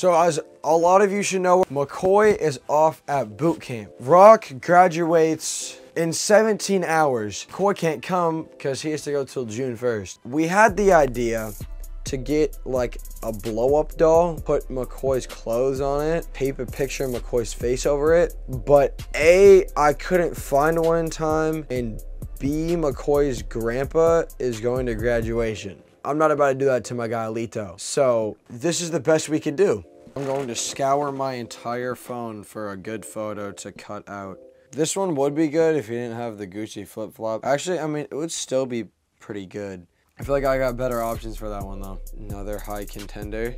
So as a lot of you should know, McCoy is off at boot camp. Rock graduates in 17 hours. McCoy can't come because he has to go till June 1st. We had the idea to get like a blow up doll, put McCoy's clothes on it, tape a picture of McCoy's face over it. But A, I couldn't find one in time, and B, McCoy's grandpa is going to graduation. I'm not about to do that to my guy Alito. So this is the best we can do. I'm going to scour my entire phone for a good photo to cut out. This one would be good if you didn't have the Gucci flip flop. Actually, I mean, it would still be pretty good. I feel like I got better options for that one though. Another high contender.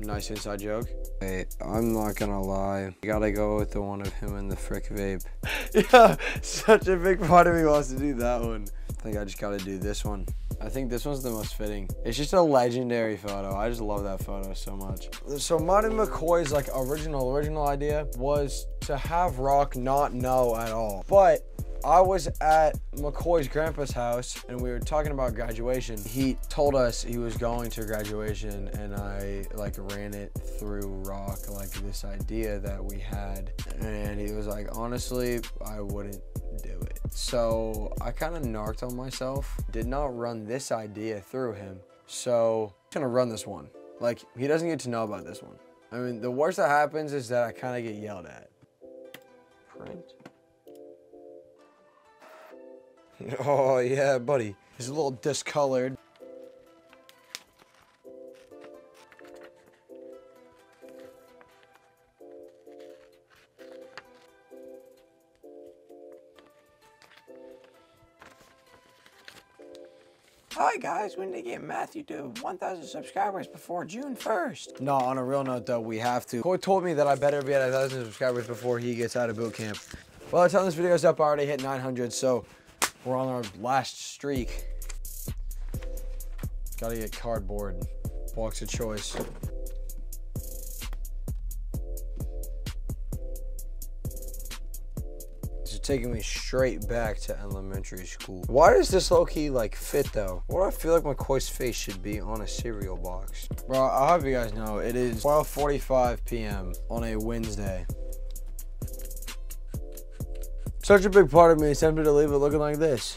Nice inside joke. Wait, I'm not gonna lie. I gotta go with the one of him and the frick vape. Yeah, such a big part of me wants to do that one. I think I just gotta do this one. I think this one's the most fitting. It's just a legendary photo. I just love that photo so much. So Martin McCoy's like original idea was to have Rock not know at all. But I was at McCoy's grandpa's house and we were talking about graduation. He told us he was going to graduation and I like ran it through Rock, like this idea that we had. And he was like, honestly, I wouldn't do it. So I kind of narked on myself, did not run this idea through him. So I'm gonna run this one. Like he doesn't get to know about this one. I mean, the worst that happens is that I kind of get yelled at. Print. Oh yeah, buddy. He's a little discolored. Hi guys, we need to get Matthew to 1,000 subscribers before June 1st. No, on a real note though, we have to. Corey told me that I better be at 1,000 subscribers before he gets out of boot camp. Well, by the time this video's up, I already hit 900, so we're on our last streak. Gotta get cardboard. Box of choice. This is taking me straight back to elementary school. Why does this low-key like fit though? What do I feel like McCoy's face should be on a cereal box? Bro, I hope you guys know it is 12:45 p.m. on a Wednesday. Such a big part of me is tempted to leave it looking like this.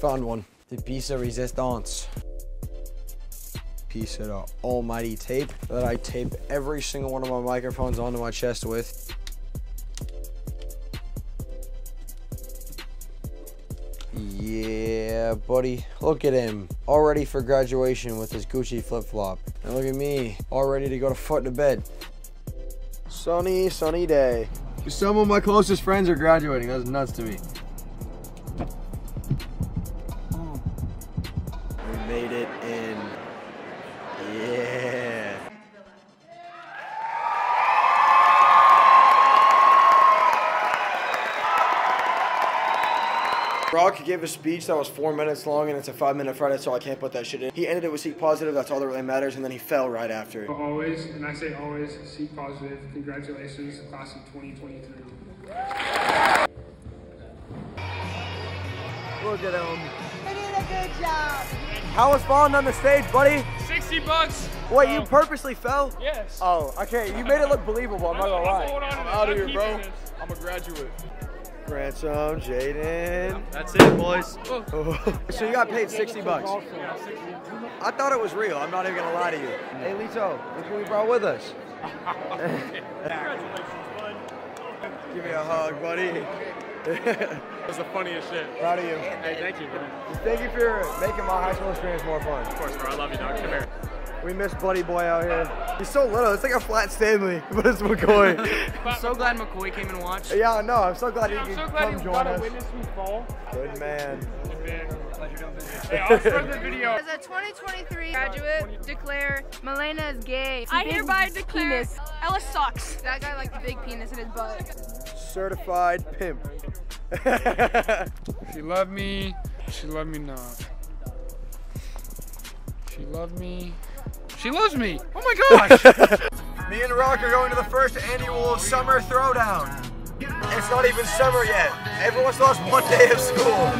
Found one. The piece of resistance. Piece of almighty tape that I tape every single one of my microphones onto my chest with. Yeah, buddy. Look at him. All ready for graduation with his Gucci flip-flop. And look at me. All ready to go to foot to bed. Sunny, sunny day. Some of my closest friends are graduating. That's nuts to me. We made it in. Yeah. Rock gave a speech that was 4 minutes long, and it's a 5-minute Friday, so I can't put that shit in. He ended it with seek positive. That's all that really matters, and then he fell right after it. Always, and I say always, seek positive. Congratulations, class of 2023. Look at him. They did a good job. How was falling on the stage, buddy? $60. Wait, you purposely fell? Yes. Oh, okay. You made it look believable. I'm not gonna lie. I'm out of here, bro. I'm a graduate. Ransom, Jaden. That's it, boys. Oh. So you got paid $60. I thought it was real. I'm not even gonna lie to you. Hey, Lito, look who we brought with us. Congratulations, bud. Give me a hug, buddy. That was the funniest shit. Proud of you. Hey, thank you, man. Thank you for making my high school experience more fun. Of course, bro. I love you, dog. Come here. We miss Buddy Boy out here. He's so little, it's like a flat Stanley, but it's McCoy. I'm so glad McCoy came and watched. Yeah, no, I'm so glad he could come join us. Witness me fall. Good man. Good man. Hey, I'll start the video. As a 2023 graduate, declare Milena is gay. I hereby declare penis. Ella sucks. That guy liked the big penis in his butt. Certified pimp. She loved me, she loved me not. She loved me. She loves me! Oh my gosh! Me and Rock are going to the first annual summer throwdown. It's not even summer yet. Everyone's lost one day of school.